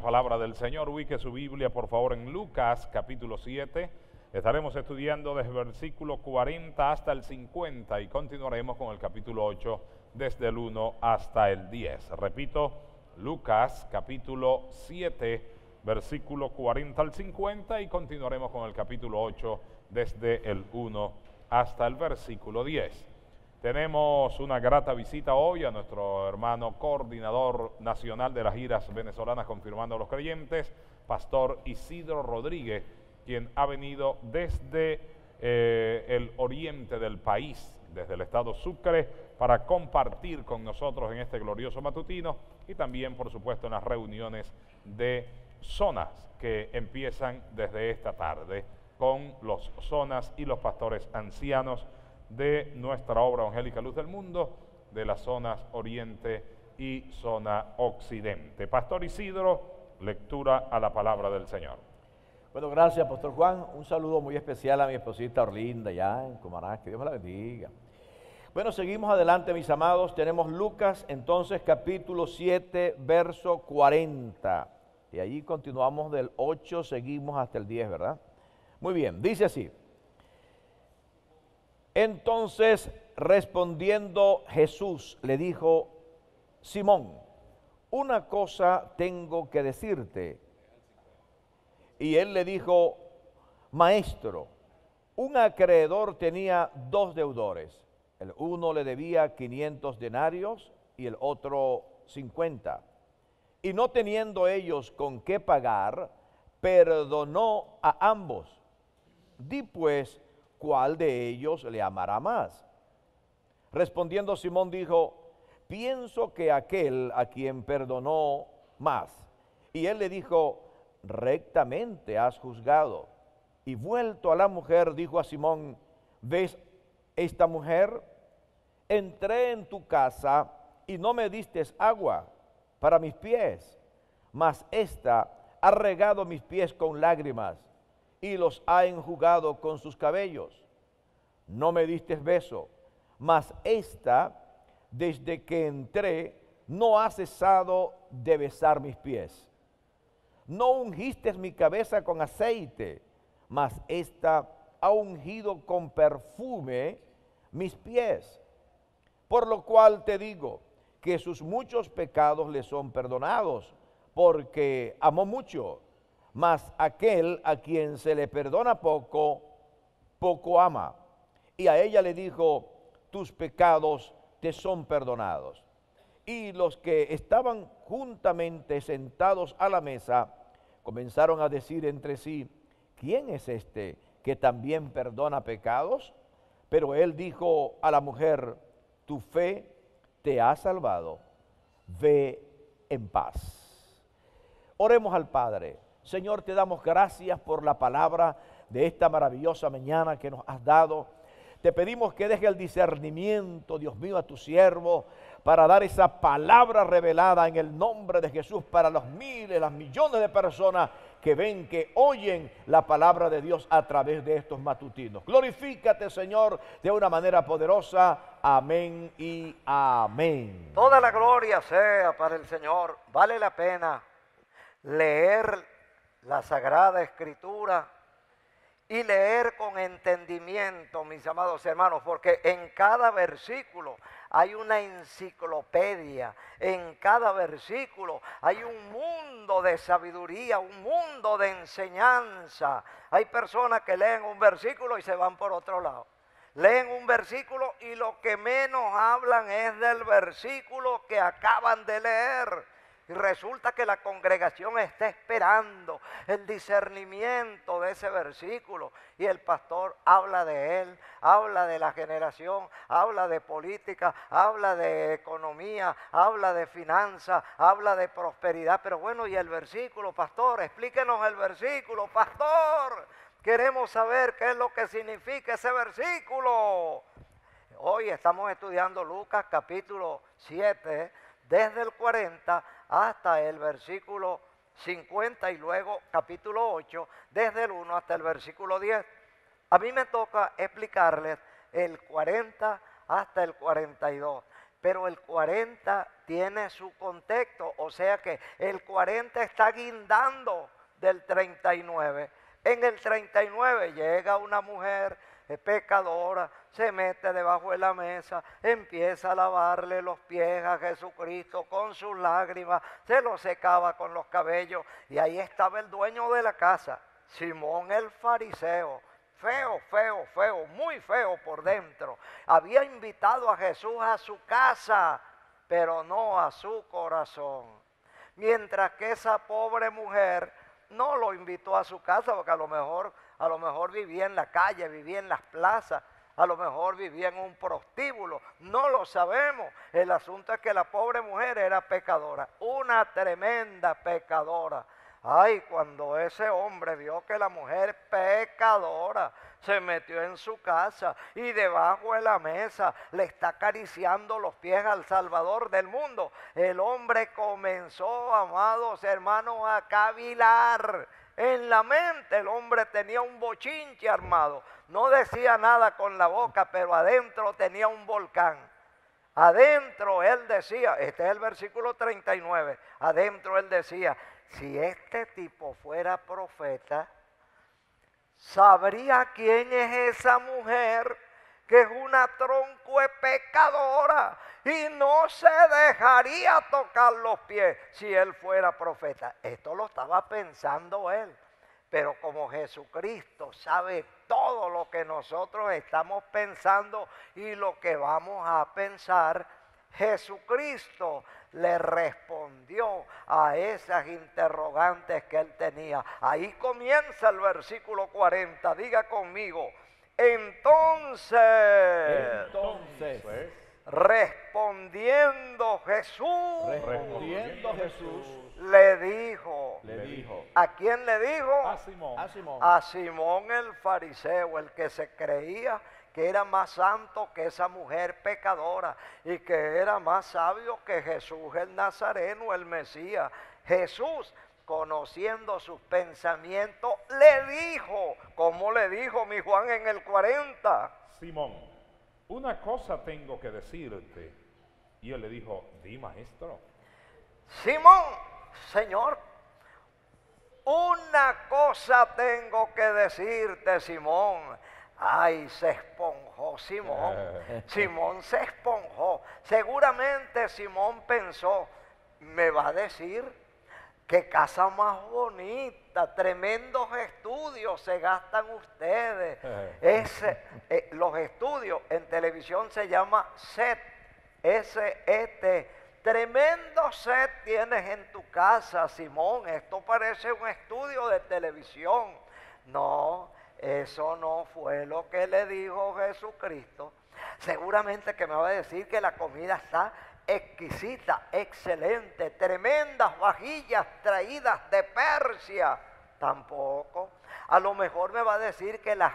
la palabra del Señor. Ubique su Biblia, por favor, en Lucas, capítulo 7. Estaremos estudiando desde el versículo 40 hasta el 50 y continuaremos con el capítulo 8 desde el 1 hasta el 10. Repito, Lucas, capítulo 7, versículo 40 al 50 y continuaremos con el capítulo 8 desde el 1 hasta el versículo 10. Tenemos una grata visita hoy a nuestro hermano coordinador nacional de las giras venezolanas Confirmando a los Creyentes, Pastor Isidro Rodríguez, quien ha venido desde el oriente del país, desde el estado Sucre, para compartir con nosotros en este glorioso matutino y también, por supuesto, en las reuniones de zonas que empiezan desde esta tarde con los zonas y los pastores ancianos de nuestra obra evangélica Luz del Mundo, de las zonas Oriente y zona Occidente. Pastor Isidro, lectura a la palabra del Señor. Bueno, gracias, Pastor Juan. Un saludo muy especial a mi esposita Orlinda, allá en Comaná, que Dios me la bendiga. Bueno, seguimos adelante, mis amados. Tenemos Lucas, entonces, capítulo 7, verso 40. Y allí continuamos del 8, seguimos hasta el 10, ¿verdad? Muy bien, dice así. Entonces, respondiendo Jesús, le dijo: Simón, una cosa tengo que decirte. Y él le dijo: Maestro, un acreedor tenía dos deudores. El uno le debía 500 denarios y el otro 50. Y no teniendo ellos con qué pagar, perdonó a ambos. Di pues, ¿cuál de ellos le amará más? Respondiendo Simón dijo: pienso que aquel a quien perdonó más. Y él le dijo: rectamente has juzgado. Y vuelto a la mujer, dijo a Simón: ¿ves esta mujer? Entré en tu casa y no me diste agua para mis pies, mas ésta ha regado mis pies con lágrimas y los ha enjugado con sus cabellos. No me diste beso, mas ésta, desde que entré, no ha cesado de besar mis pies. No ungiste mi cabeza con aceite, mas ésta ha ungido con perfume mis pies. Por lo cual te digo que sus muchos pecados le son perdonados, porque amó mucho. Mas aquel a quien se le perdona poco, poco ama. Y a ella le dijo: tus pecados te son perdonados. Y los que estaban juntamente sentados a la mesa comenzaron a decir entre sí: ¿quién es este que también perdona pecados? Pero él dijo a la mujer: tu fe te ha salvado, ve en paz. Oremos al Padre. Señor, te damos gracias por la palabra de esta maravillosa mañana que nos has dado. Te pedimos que deje el discernimiento, Dios mío, a tu siervo, para dar esa palabra revelada en el nombre de Jesús para los miles, las millones de personas que ven, que oyen la palabra de Dios a través de estos matutinos. Glorifícate, Señor, de una manera poderosa. Amén y amén. Toda la gloria sea para el Señor. Vale la pena leer la Sagrada Escritura y leer con entendimiento, mis amados hermanos, porque en cada versículo hay una enciclopedia, en cada versículo hay un mundo de sabiduría, un mundo de enseñanza. Hay personas que leen un versículo y se van por otro lado. Leen un versículo y lo que menos hablan es del versículo que acaban de leer. Y resulta que la congregación está esperando el discernimiento de ese versículo y el pastor habla de él, habla de la generación, habla de política, habla de economía, habla de finanzas, habla de prosperidad. Pero bueno, ¿y el versículo, pastor? Explíquenos el versículo, pastor. Queremos saber qué es lo que significa ese versículo. Hoy estamos estudiando Lucas capítulo 7, desde el 40 hasta el versículo 50 y luego capítulo 8, desde el 1 hasta el versículo 10. A mí me toca explicarles el 40 hasta el 42. Pero el 40 tiene su contexto, o sea que el 40 está guindando del 39. En el 39 llega una mujer pecadora, se mete debajo de la mesa, empieza a lavarle los pies a Jesucristo con sus lágrimas, se los secaba con los cabellos, y ahí estaba el dueño de la casa, Simón el fariseo. Feo, feo, feo, muy feo por dentro. Había invitado a Jesús a su casa, pero no a su corazón. Mientras que esa pobre mujer no lo invitó a su casa, porque a lo mejor vivía en la calle, vivía en las plazas, a lo mejor vivía en un prostíbulo, no lo sabemos. El asunto es que la pobre mujer era pecadora, una tremenda pecadora. Ay, cuando ese hombre vio que la mujer pecadora se metió en su casa y debajo de la mesa le está acariciando los pies al Salvador del mundo, el hombre comenzó, amados hermanos, a cavilar. En la mente el hombre tenía un bochinche armado, no decía nada con la boca, pero adentro tenía un volcán. Adentro él decía, este es el versículo 39, adentro él decía: si este tipo fuera profeta, sabría quién es esa mujer, que es una tronco pecadora, y no se dejaría tocar los pies si él fuera profeta. Esto lo estaba pensando él, pero como Jesucristo sabe todo lo que nosotros estamos pensando y lo que vamos a pensar, Jesucristo le respondió a esas interrogantes que él tenía. Ahí comienza el versículo 40, diga conmigo: entonces respondiendo Jesús le dijo. ¿A quién le dijo? A Simón el fariseo, el que se creía que era más santo que esa mujer pecadora y que era más sabio que Jesús el Nazareno, el Mesías. Jesús, conociendo sus pensamientos, le dijo, como le dijo mi Juan en el 40: Simón, una cosa tengo que decirte. Y él le dijo: di, maestro. Simón: Señor, una cosa tengo que decirte, Simón. Ay, se esponjó Simón. Simón se esponjó. Seguramente Simón pensó: me va a decir, qué casa más bonita, tremendos estudios se gastan ustedes. Los estudios en televisión se llama set, S-E-T. Tremendo set tienes en tu casa, Simón. Esto parece un estudio de televisión. No. Eso no fue lo que le dijo Jesucristo. Seguramente que me va a decir que la comida está exquisita, excelente, tremendas vajillas traídas de Persia. Tampoco. A lo mejor me va a decir que estas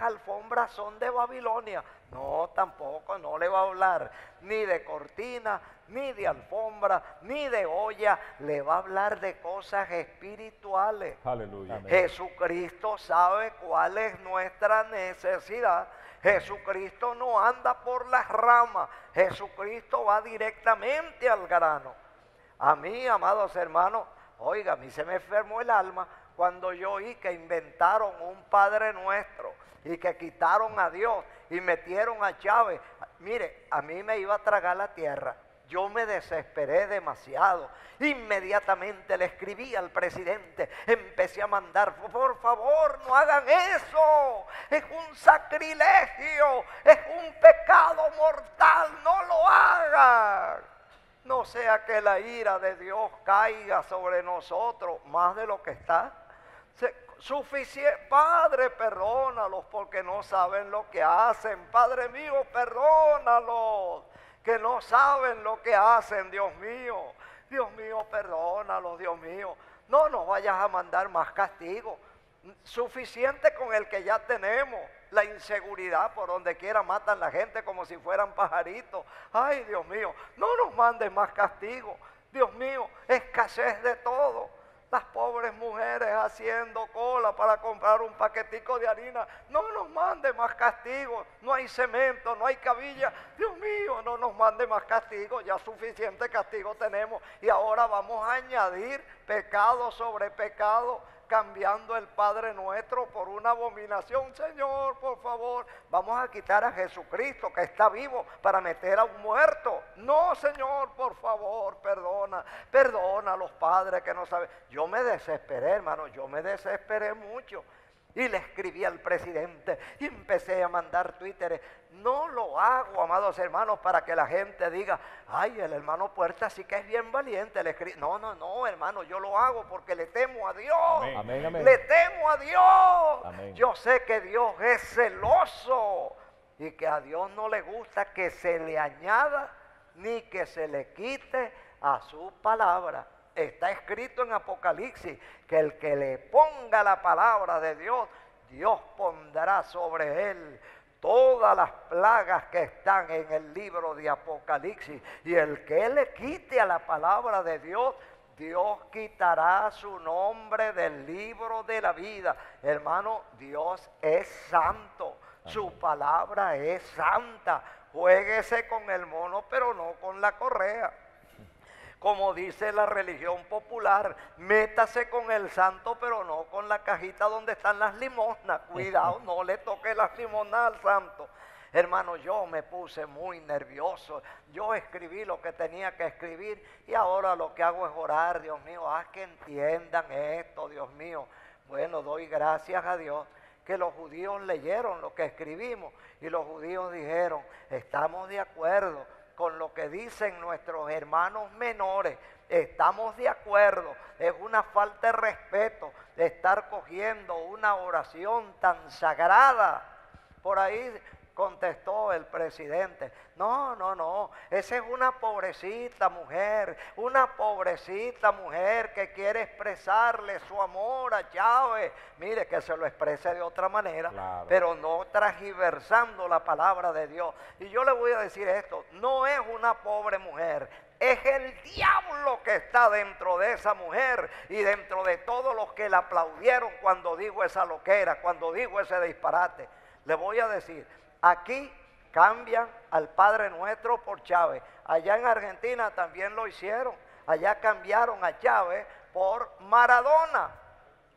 alfombras son de Babilonia. No, tampoco, no le va a hablar ni de cortina, ni de alfombra, ni de olla. Le va a hablar de cosas espirituales. Aleluya. Jesucristo sabe cuál es nuestra necesidad. Jesucristo no anda por las ramas. Jesucristo va directamente al grano. A mí, amados hermanos, oiga, a mí se me enfermó el alma cuando yo oí que inventaron un Padre Nuestro y que quitaron a Dios y metieron a Chávez. Mire, a mí me iba a tragar la tierra. Yo me desesperé demasiado. Inmediatamente le escribí al presidente, empecé a mandar: por favor, no hagan eso, es un sacrilegio, es un pecado mortal, no lo hagan. No sea que la ira de Dios caiga sobre nosotros más de lo que está. Padre, perdónalos porque no saben lo que hacen. Padre mío, perdónalos que no saben lo que hacen, Dios mío. Dios mío, perdónalos, Dios mío. No nos vayas a mandar más castigo. Suficiente con el que ya tenemos. La inseguridad, por donde quiera matan la gente como si fueran pajaritos. Ay, Dios mío, no nos mandes más castigo. Dios mío, escasez de todo. Las pobres mujeres haciendo cola para comprar un paquetico de harina. No nos mande más castigo. No hay cemento, no hay cabilla. Dios mío, no nos mande más castigo. Ya suficiente castigo tenemos. Y ahora vamos a añadir pecado sobre pecado, cambiando el Padre Nuestro por una abominación. Señor, por favor, vamos a quitar a Jesucristo que está vivo para meter a un muerto. No, Señor, por favor, perdona, perdona a los padres que no saben. Yo me desesperé, hermano, yo me desesperé mucho y le escribí al presidente y empecé a mandar Twitter. No lo hago, amados hermanos, para que la gente diga, ay, el hermano Puerta sí que es bien valiente. No, no, no, hermano, yo lo hago porque le temo a Dios. Amén. Amén, amén. Le temo a Dios. Amén. Yo sé que Dios es celoso y que a Dios no le gusta que se le añada ni que se le quite a su palabra. Está escrito en Apocalipsis que el que le ponga la palabra de Dios, Dios pondrá sobre él todas las plagas que están en el libro de Apocalipsis. Y el que le quite a la palabra de Dios, Dios quitará su nombre del libro de la vida. Hermano, Dios es santo. Su palabra es santa. Juéguese con el mono, pero no con la correa. Como dice la religión popular, métase con el santo, pero no con la cajita donde están las limosnas. Cuidado, no le toque las limosnas al santo. Hermano, yo me puse muy nervioso. Yo escribí lo que tenía que escribir y ahora lo que hago es orar. Dios mío, haz que entiendan esto, Dios mío. Bueno, doy gracias a Dios que los judíos leyeron lo que escribimos y los judíos dijeron, estamos de acuerdo con lo que dicen nuestros hermanos menores, estamos de acuerdo, es una falta de respeto de estar cogiendo una oración tan sagrada. Por ahí contestó el presidente, no, no, no, esa es una pobrecita mujer que quiere expresarle su amor a Chávez. Mire, que se lo exprese de otra manera, claro, pero no transversando la palabra de Dios. Y yo le voy a decir esto, no es una pobre mujer, es el diablo que está dentro de esa mujer y dentro de todos los que la aplaudieron cuando dijo esa loquera, cuando dijo ese disparate. Le voy a decir, aquí cambian al Padre Nuestro por Chávez. Allá en Argentina también lo hicieron. Allá cambiaron a Chávez por Maradona.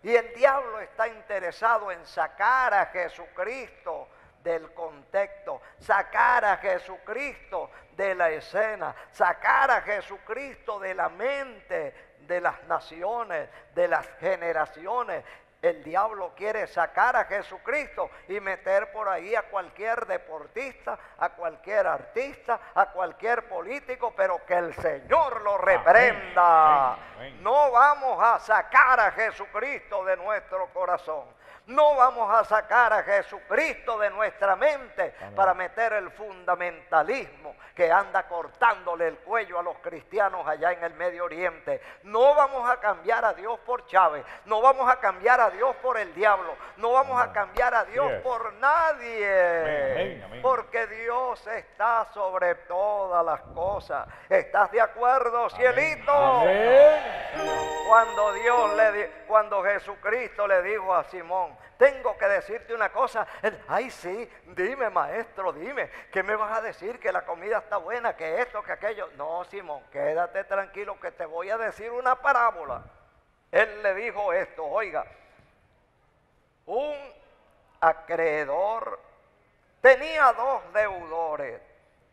Y el diablo está interesado en sacar a Jesucristo del contexto, sacar a Jesucristo de la escena, sacar a Jesucristo de la mente de las naciones, de las generaciones. El diablo quiere sacar a Jesucristo y meter por ahí a cualquier deportista, a cualquier artista, a cualquier político, pero que el Señor lo reprenda. Amén, amén, amén. No vamos a sacar a Jesucristo de nuestro corazón. No vamos a sacar a Jesucristo de nuestra mente, amén, para meter el fundamentalismo que anda cortándole el cuello a los cristianos allá en el Medio Oriente. No vamos a cambiar a Dios por Chávez. No vamos a cambiar a Dios por el diablo. No vamos a cambiar a Dios por nadie. Amén, amén, amén. Porque Dios está sobre todas las cosas. ¿Estás de acuerdo, amén, cielito? Amén. Cuando Jesucristo le dijo a Simón, tengo que decirte una cosa. Ay, sí, dime, maestro, dime. ¿Qué me vas a decir? Que la comida está buena, que esto, que aquello. No, Simón, quédate tranquilo que te voy a decir una parábola. Él le dijo esto, oiga, un acreedor tenía dos deudores.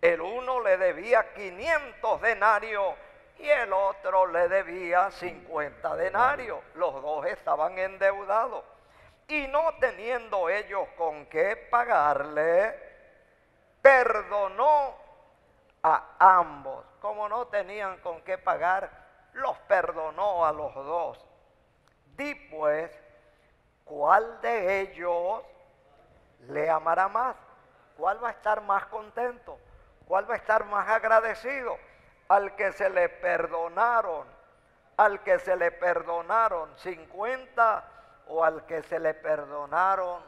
El uno le debía 500 denarios y el otro le debía 50 denarios. Los dos estaban endeudados. Y no teniendo ellos con qué pagarle, perdonó a ambos. Como no tenían con qué pagar, los perdonó a los dos. Di pues, ¿cuál de ellos le amará más? ¿Cuál va a estar más contento? ¿Cuál va a estar más agradecido? Al que se le perdonaron, 50 o al que se le perdonaron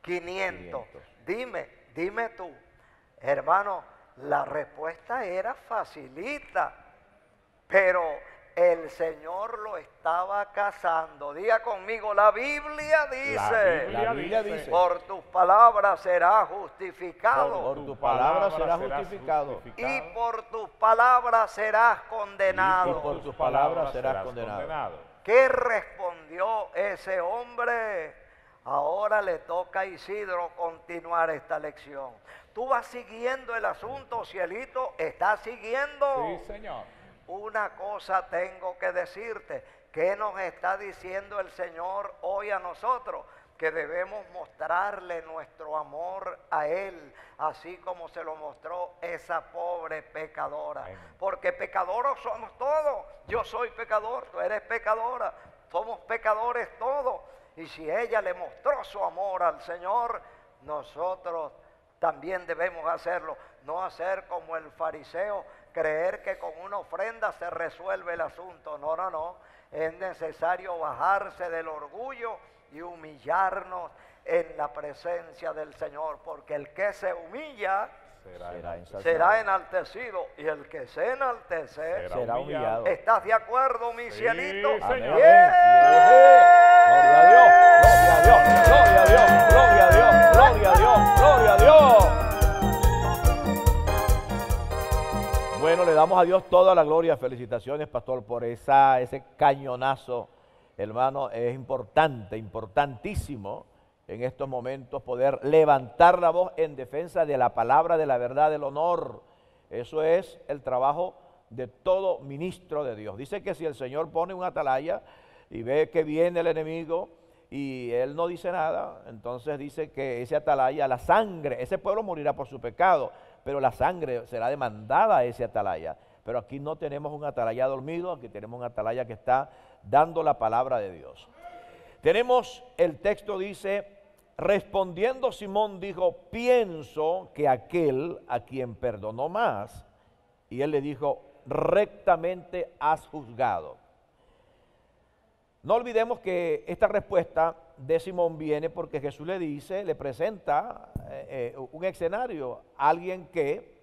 500. Dime tú, hermano, la respuesta era facilita, pero El Señor lo estaba cazando. Diga conmigo, la Biblia dice, la Biblia dice por tus palabras serás justificado. Por tus palabras serás justificado. Y por tus palabras serás condenado. Y por tus palabras serás condenado. ¿Qué respondió ese hombre? Ahora le toca a Isidro continuar esta lección. Tú vas siguiendo el asunto, cielito, estás siguiendo. Sí, Señor. Una cosa tengo que decirte. ¿Qué nos está diciendo el Señor hoy a nosotros? Que debemos mostrarle nuestro amor a Él, así como se lo mostró esa pobre pecadora. Porque pecadores somos todos. Yo soy pecador, tú eres pecadora. Somos pecadores todos. Y si ella le mostró su amor al Señor, nosotros también debemos hacerlo. No hacer como el fariseo, creer que con una ofrenda se resuelve el asunto. No, no, no. Es necesario bajarse del orgullo y humillarnos en la presencia del Señor, porque el que se humilla será enaltecido, y el que se enaltece será humillado. ¿Estás de acuerdo, mi cielito? Sí, Señor. Amén. Gloria a Dios, gloria a Dios, gloria a Dios, gloria a Dios, gloria a Dios, gloria a Dios. Bueno, le damos a Dios toda la gloria. Felicitaciones, pastor, por ese cañonazo. Hermano, es importante, importantísimo en estos momentos poder levantar la voz en defensa de la palabra, de la verdad, del honor. Eso es el trabajo de todo ministro de Dios. Dice que si el Señor pone un atalaya y ve que viene el enemigo y él no dice nada, entonces dice que ese atalaya, la sangre, ese pueblo morirá por su pecado, pero la sangre será demandada a ese atalaya. Pero aquí no tenemos un atalaya dormido, aquí tenemos un atalaya que está dando la palabra de Dios. Tenemos, el texto dice, respondiendo Simón dijo, pienso que aquel a quien perdonó más. Y él le dijo, rectamente has juzgado. No olvidemos que esta respuesta de Simón viene porque Jesús le dice, le presenta un escenario, alguien que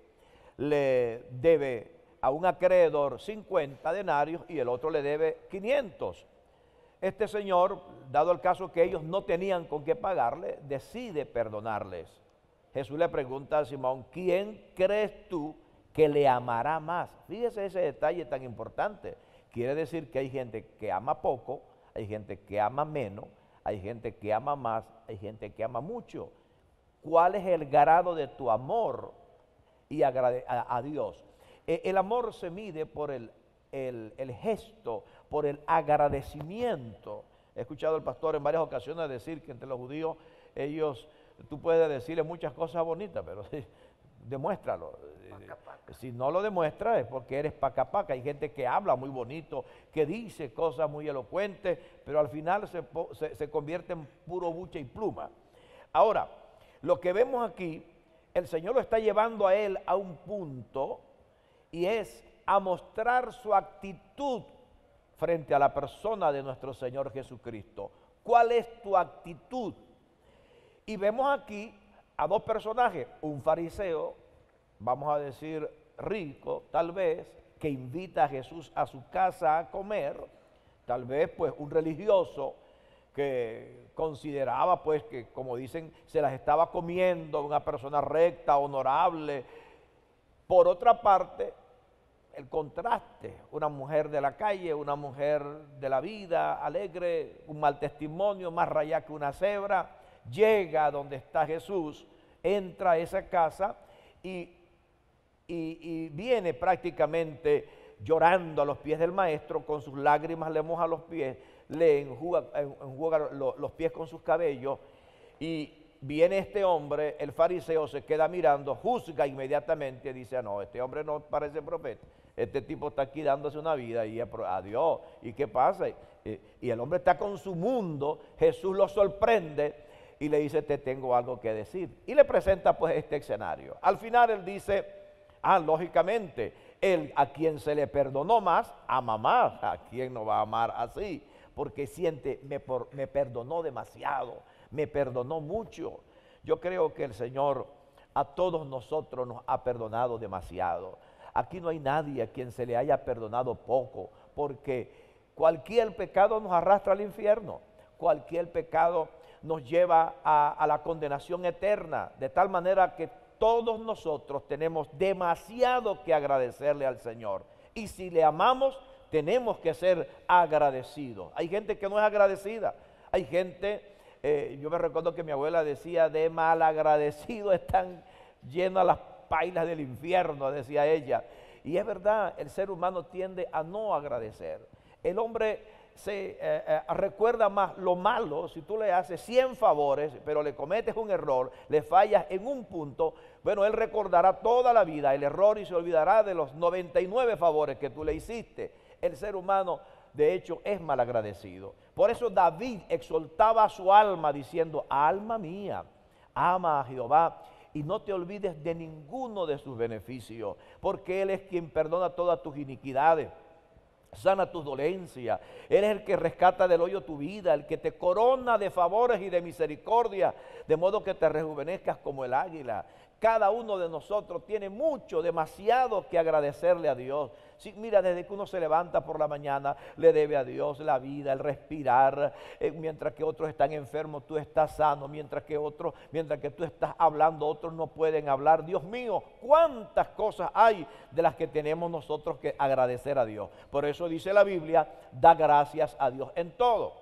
le debe a un acreedor 50 denarios y el otro le debe 500. Este señor, dado el caso que ellos no tenían con qué pagarle, decide perdonarles. Jesús le pregunta a Simón, ¿quién crees tú que le amará más? Fíjese ese detalle tan importante. Quiere decir que hay gente que ama poco, hay gente que ama menos, hay gente que ama más, hay gente que ama mucho. ¿Cuál es el grado de tu amor y a Dios? El amor se mide por el gesto, por el agradecimiento. He escuchado al pastor en varias ocasiones decir que entre los judíos, tú puedes decirle muchas cosas bonitas, pero demuéstralo. Paca, paca. Si no lo demuestras es porque eres paca paca. Hay gente que habla muy bonito, que dice cosas muy elocuentes, pero al final se convierte en puro buche y pluma. Ahora, lo que vemos aquí, el Señor lo está llevando a él a un punto, y es a mostrar su actitud frente a la persona de nuestro Señor Jesucristo. ¿Cuál es tu actitud? Y vemos aquí a dos personajes, un fariseo, vamos a decir rico, tal vez, que invita a Jesús a su casa a comer, tal vez pues un religioso que consideraba pues que, como dicen, se las estaba comiendo, una persona recta, honorable. Por otra parte, el contraste, una mujer de la calle, una mujer de la vida, alegre, un mal testimonio, más rayada que una cebra, llega a donde está Jesús, entra a esa casa y viene prácticamente llorando a los pies del maestro, con sus lágrimas le moja los pies, le enjuga los pies con sus cabellos, y viene este hombre, el fariseo se queda mirando, juzga inmediatamente, dice, no, este hombre no parece profeta, este tipo está aquí dándose una vida y a Dios, ¿y qué pasa? Y el hombre está con su mundo, Jesús lo sorprende y le dice, te tengo algo que decir. Y le presenta pues este escenario. Al final él dice, lógicamente, él a quien se le perdonó más, ama más. ¿A quién no va a amar así? Porque siente, me perdonó demasiado. Me perdonó mucho. Yo creo que el Señor a todos nosotros nos ha perdonado demasiado. Aquí no hay nadie a quien se le haya perdonado poco, porque cualquier pecado nos arrastra al infierno, cualquier pecado nos lleva a la condenación eterna, de tal manera que todos nosotros tenemos demasiado que agradecerle al Señor. Y si le amamos, tenemos que ser agradecidos. Hay gente que no es agradecida, hay gente, yo me recuerdo que mi abuela decía, de malagradecidos están llenas las pailas del infierno, decía ella. Y es verdad, el ser humano tiende a no agradecer. El hombre se recuerda más lo malo. Si tú le haces 100 favores, pero le cometes un error, le fallas en un punto, bueno, él recordará toda la vida el error y se olvidará de los 99 favores que tú le hiciste. El ser humano, de hecho, es malagradecido. Por eso David exhortaba a su alma diciendo, alma mía, ama a Jehová y no te olvides de ninguno de sus beneficios, porque Él es quien perdona todas tus iniquidades, sana tus dolencias. Él es el que rescata del hoyo tu vida, el que te corona de favores y de misericordia, de modo que te rejuvenezcas como el águila. Cada uno de nosotros tiene mucho, demasiado que agradecerle a Dios. Sí, mira, desde que uno se levanta por la mañana, le debe a Dios la vida, el respirar. Mientras que otros están enfermos, tú estás sano. Mientras que tú estás hablando, otros no pueden hablar. Dios mío, cuántas cosas hay de las que tenemos nosotros que agradecer a Dios. Por eso dice la Biblia, da gracias a Dios en todo.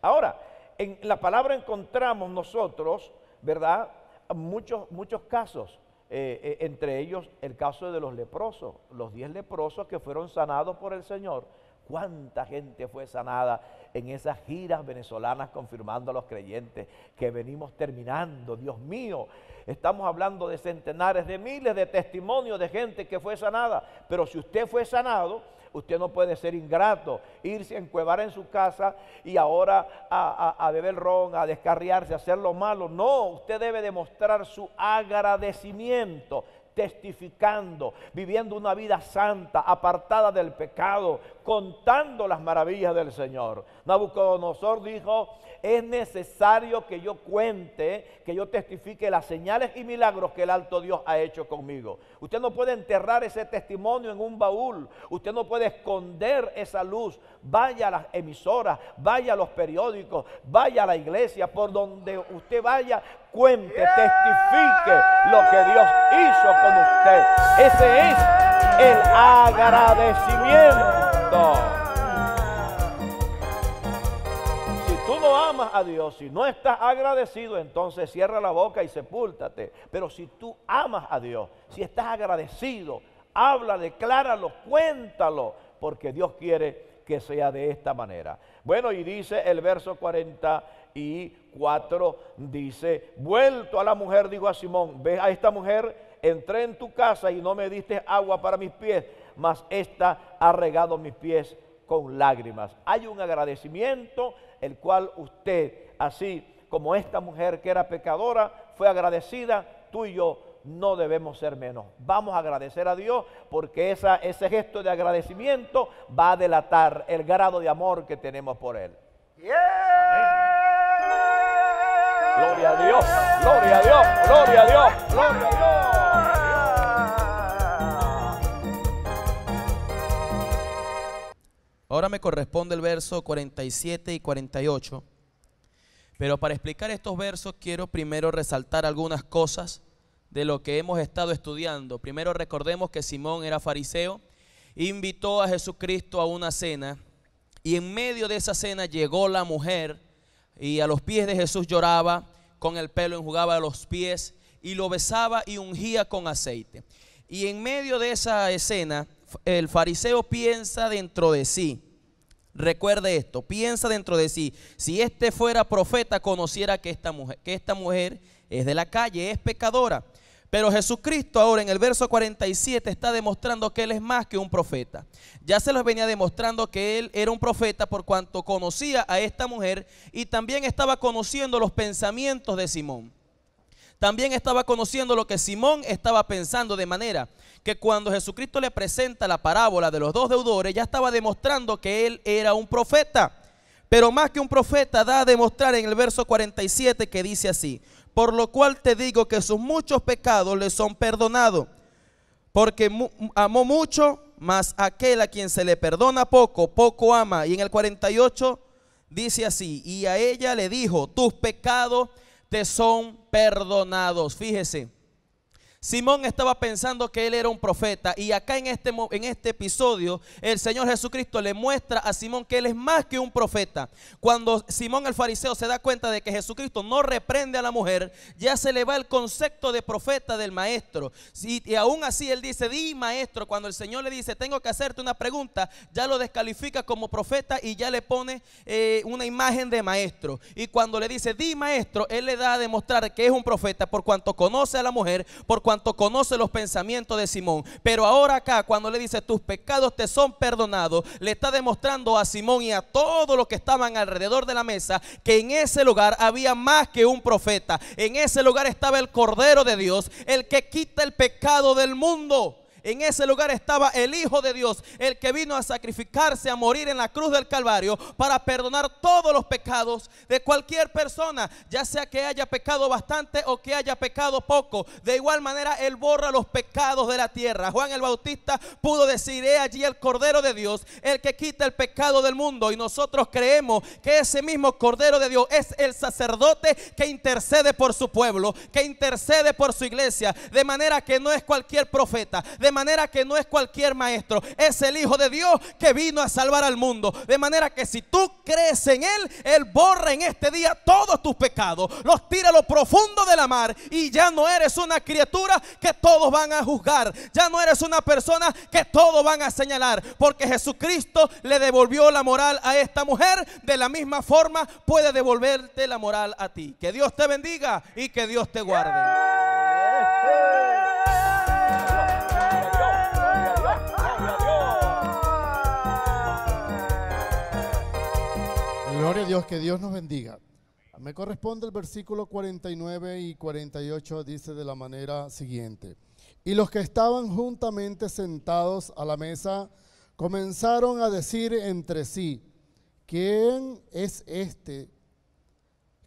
Ahora, en la palabra encontramos nosotros, ¿verdad?, muchos casos. Entre ellos el caso de los leprosos, los 10 leprosos que fueron sanados por el Señor. Cuánta gente fue sanada en esas giras venezolanas confirmando a los creyentes que venimos terminando. Dios mío, estamos hablando de centenares, de miles de testimonios de gente que fue sanada. Pero si usted fue sanado, usted no puede ser ingrato, irse a encuevar en su casa y ahora a beber ron, a descarriarse, a hacer lo malo. No, usted debe demostrar su agradecimiento, testificando, viviendo una vida santa, apartada del pecado, contando las maravillas del Señor. Nabucodonosor dijo, es necesario que yo cuente, que yo testifique las señales y milagros que el alto Dios ha hecho conmigo. Usted no puede enterrar ese testimonio en un baúl, usted no puede esconder esa luz. Vaya a las emisoras, vaya a los periódicos, vaya a la iglesia, por donde usted vaya, cuente, testifique lo que Dios hizo con usted. Ese es el agradecimiento. Si tú no amas a Dios, si no estás agradecido, entonces cierra la boca y sepúltate. Pero si tú amas a Dios, si estás agradecido, habla, decláralo, cuéntalo, porque Dios quiere que sea de esta manera. Bueno, y dice el verso 44, dice, vuelto a la mujer, digo a Simón, ve a esta mujer, entré en tu casa y no me diste agua para mis pies, mas esta ha regado mis pies con lágrimas. Hay un agradecimiento, el cual usted, así como esta mujer que era pecadora, fue agradecida, tú y yo no debemos ser menos. Vamos a agradecer a Dios, porque ese gesto de agradecimiento va a delatar el grado de amor que tenemos por Él. Amén. Gloria a Dios, gloria a Dios, gloria a Dios, gloria a Dios. Ahora me corresponde el verso 47 y 48. Pero para explicar estos versos quiero primero resaltar algunas cosas de lo que hemos estado estudiando. Primero recordemos que Simón era fariseo, invitó a Jesucristo a una cena y en medio de esa cena llegó la mujer y a los pies de Jesús lloraba, con el pelo enjugaba los pies y lo besaba y ungía con aceite. Y en medio de esa escena, el fariseo piensa dentro de sí. Recuerde esto, piensa dentro de sí. Si este fuera profeta, conociera que esta mujer es de la calle, es pecadora. Pero Jesucristo ahora en el verso 47 está demostrando que Él es más que un profeta. Ya se los venía demostrando que Él era un profeta por cuanto conocía a esta mujer y también estaba conociendo los pensamientos de Simón. También estaba conociendo lo que Simón estaba pensando, de manera que cuando Jesucristo le presenta la parábola de los 2 deudores, ya estaba demostrando que Él era un profeta. Pero más que un profeta, da a demostrar en el verso 47 que dice así: por lo cual te digo que sus muchos pecados le son perdonados, porque amó mucho, mas aquel a quien se le perdona poco, poco ama. Y en el 48 dice así: y a ella le dijo, tus pecados te son perdonados. Fíjese, Simón estaba pensando que él era un profeta, y acá en este episodio el Señor Jesucristo le muestra a Simón que él es más que un profeta. Cuando Simón el fariseo se da cuenta de que Jesucristo no reprende a la mujer, ya se le va el concepto de profeta del maestro. Y aún así él dice, di maestro. Cuando el Señor le dice, tengo que hacerte una pregunta, ya lo descalifica como profeta y ya le pone una imagen de maestro. Y cuando le dice, di maestro, él le da a demostrar que es un profeta por cuanto conoce a la mujer, por cuanto conoce los pensamientos de Simón. Pero ahora acá, cuando le dice tus pecados te son perdonados, le está demostrando a Simón y a todos los que estaban alrededor de la mesa que en ese lugar había más que un profeta. En ese lugar estaba el Cordero de Dios, el que quita el pecado del mundo. En ese lugar estaba el Hijo de Dios, el que vino a sacrificarse, a morir en la cruz del Calvario para perdonar todos los pecados de cualquier persona, ya sea que haya pecado bastante o que haya pecado poco. De igual manera Él borra los pecados de la tierra. Juan el Bautista pudo decir, he allí el Cordero de Dios, el que quita el pecado del mundo. Y nosotros creemos que ese mismo Cordero de Dios es el sacerdote que intercede por su pueblo, que intercede por su iglesia, de manera que no es cualquier profeta, de manera que no es cualquier maestro, es el Hijo de Dios que vino a salvar al mundo. De manera que si tú crees en Él, Él borra en este día todos tus pecados, los tira a lo profundo de la mar, y ya no eres una criatura que todos van a juzgar, ya no eres una persona que todos van a señalar, porque Jesucristo le devolvió la moral a esta mujer. De la misma forma puede devolverte la moral a ti. Que Dios te bendiga y que Dios te guarde. Gloria a Dios, que Dios nos bendiga. Me corresponde el versículo 49 y 48, dice de la manera siguiente: y los que estaban juntamente sentados a la mesa comenzaron a decir entre sí, ¿quién es este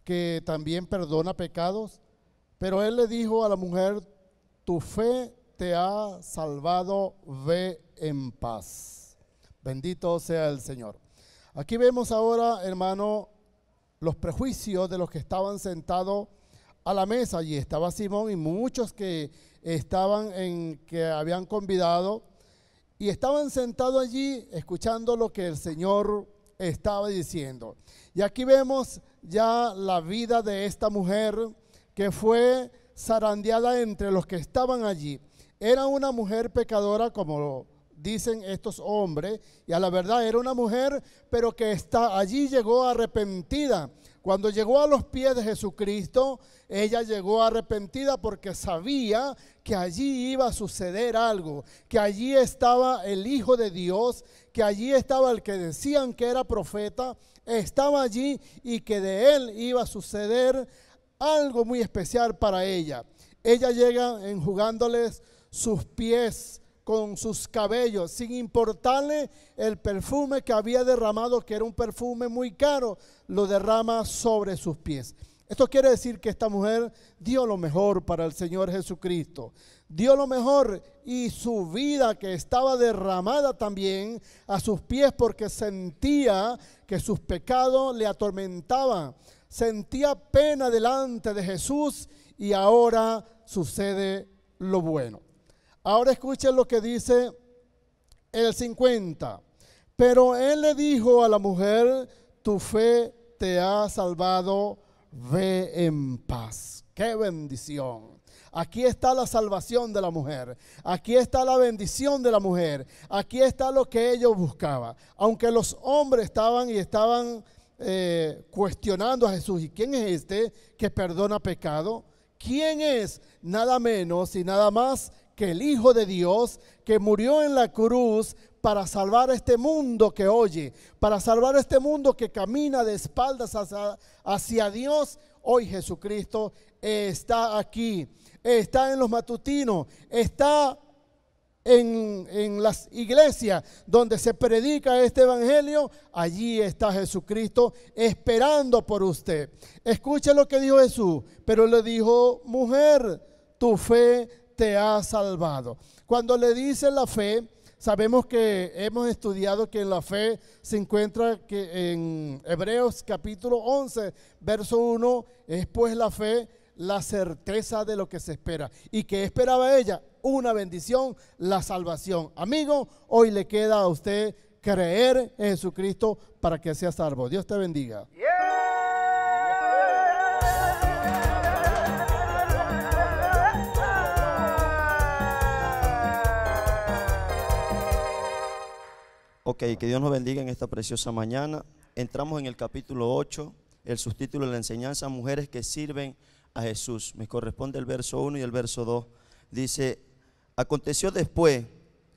que también perdona pecados? Pero él le dijo a la mujer, tu fe te ha salvado, ve en paz. Bendito sea el Señor. Aquí vemos ahora, hermano, los prejuicios de los que estaban sentados a la mesa. Allí estaba Simón y muchos que estaban que habían convidado, y estaban sentados allí escuchando lo que el Señor estaba diciendo. Y aquí vemos ya la vida de esta mujer que fue zarandeada entre los que estaban allí. Era una mujer pecadora, como dicen estos hombres, y a la verdad era una mujer, pero que allí llegó arrepentida. Cuando llegó a los pies de Jesucristo, ella llegó arrepentida porque sabía que allí iba a suceder algo, que allí estaba el Hijo de Dios, que allí estaba el que decían que era profeta, estaba allí, y que de él iba a suceder algo muy especial para ella. Ella llega enjugándoles sus pies con sus cabellos, sin importarle el perfume que había derramado, que era un perfume muy caro, lo derrama sobre sus pies. Esto quiere decir que esta mujer dio lo mejor para el Señor Jesucristo, dio lo mejor, y su vida que estaba derramada también a sus pies, porque sentía que sus pecados le atormentaban, sentía pena delante de Jesús, y ahora sucede lo bueno. Ahora escuchen lo que dice el 50. Pero él le dijo a la mujer, tu fe te ha salvado, ve en paz. ¡Qué bendición! Aquí está la salvación de la mujer, aquí está la bendición de la mujer, aquí está lo que ellos buscaban. Aunque los hombres estaban cuestionando a Jesús, ¿y quién es este que perdona pecado? ¿Quién es? Nada menos y nada más que el Hijo de Dios, que murió en la cruz para salvar este mundo que oye, para salvar este mundo que camina de espaldas hacia Dios. Hoy Jesucristo está aquí, está en los matutinos, está en las iglesias donde se predica este evangelio. Allí está Jesucristo esperando por usted. Escuche lo que dijo Jesús, pero le dijo, mujer, tu fe te ha salvado. Cuando le dice la fe, Sabemos que hemos estudiado que en la fe se encuentra que en Hebreos capítulo 11, verso 1, es pues la fe, la certeza de lo que se espera. ¿Y qué esperaba ella? Una bendición, la salvación. Amigo, hoy le queda a usted creer en Jesucristo para que sea salvo. Dios te bendiga. Yeah. Ok, que Dios nos bendiga en esta preciosa mañana. Entramos en el capítulo 8, el subtítulo de la enseñanza, mujeres que sirven a Jesús. Me corresponde el verso 1 y el verso 2. Dice, aconteció después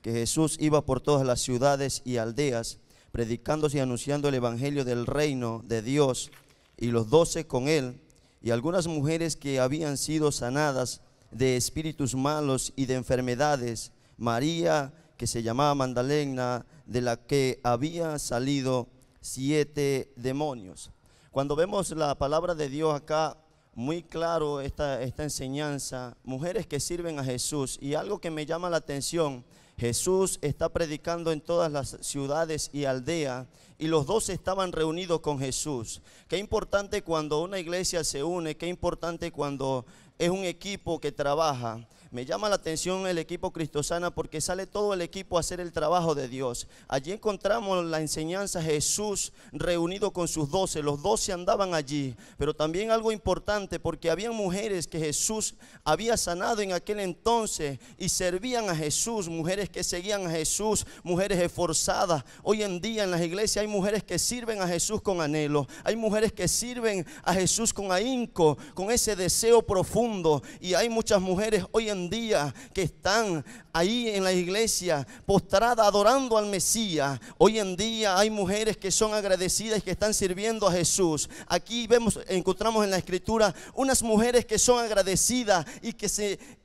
que Jesús iba por todas las ciudades y aldeas, predicándose y anunciando el evangelio del reino de Dios, y los 12 con él, y algunas mujeres que habían sido sanadas de espíritus malos y de enfermedades, María, que se llamaba Magdalena, de la que había salido 7 demonios. Cuando vemos la palabra de Dios acá, muy claro esta enseñanza, mujeres que sirven a Jesús. Y algo que me llama la atención, Jesús está predicando en todas las ciudades y aldeas, y los 12 estaban reunidos con Jesús. Qué importante cuando una iglesia se une, qué importante cuando es un equipo que trabaja. Me llama la atención el equipo Cristosana porque sale todo el equipo a hacer el trabajo de Dios. Allí encontramos la enseñanza, Jesús reunido con sus 12. Los 12 andaban allí, pero también algo importante porque había mujeres que Jesús había sanado en aquel entonces y servían a Jesús, mujeres que seguían a Jesús, mujeres esforzadas. Hoy en día en las iglesias hay mujeres que sirven a Jesús con anhelo, hay mujeres que sirven a Jesús con ahínco, con ese deseo profundo, y hay muchas mujeres hoy en día que están ahí en la iglesia postrada adorando al Mesías. Hoy en día hay mujeres que son agradecidas y que están sirviendo a Jesús. Aquí vemos, encontramos en la escritura unas mujeres que son agradecidas y que se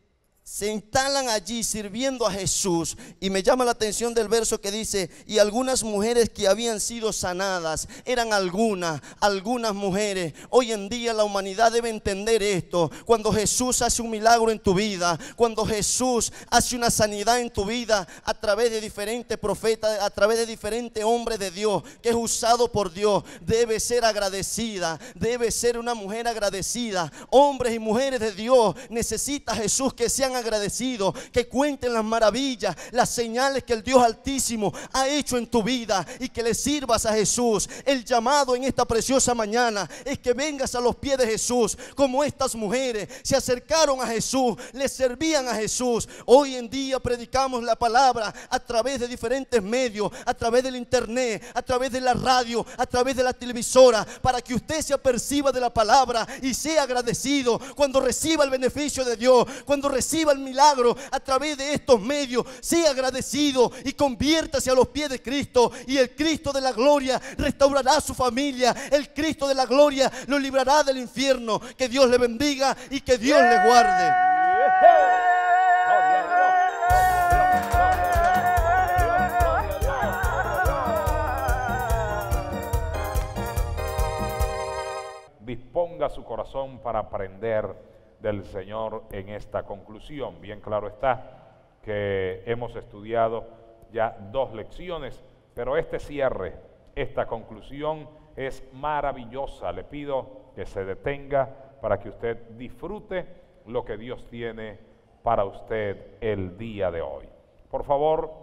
instalan allí sirviendo a Jesús. Y me llama la atención del verso que dice, y algunas mujeres que habían sido sanadas. Eran algunas mujeres. Hoy en día la humanidad debe entender esto. Cuando Jesús hace un milagro en tu vida, cuando Jesús hace una sanidad en tu vida, a través de diferentes profetas, a través de diferentes hombres de Dios, que es usado por Dios, debe ser agradecida, debe ser una mujer agradecida. Hombres y mujeres de Dios, necesita Jesús que sean agradecidos, que cuenten las maravillas, las señales que el Dios Altísimo ha hecho en tu vida, y que le sirvas a Jesús. El llamado en esta preciosa mañana es que vengas a los pies de Jesús, como estas mujeres se acercaron a Jesús, le servían a Jesús. Hoy en día predicamos la palabra a través de diferentes medios, a través del internet, a través de la radio, a través de la televisora, para que usted se aperciba de la palabra y sea agradecido cuando reciba el beneficio de Dios, cuando reciba el milagro a través de estos medios. Sea agradecido y conviértase a los pies de Cristo, y el Cristo de la gloria restaurará a su familia. El Cristo de la gloria lo librará del infierno. Que Dios le bendiga y que Dios le guarde. Disponga su corazón para aprender del Señor en esta conclusión. Bien claro está que hemos estudiado ya 2 lecciones, pero este cierre, esta conclusión es maravillosa. Le pido que se detenga para que usted disfrute lo que Dios tiene para usted el día de hoy. Por favor,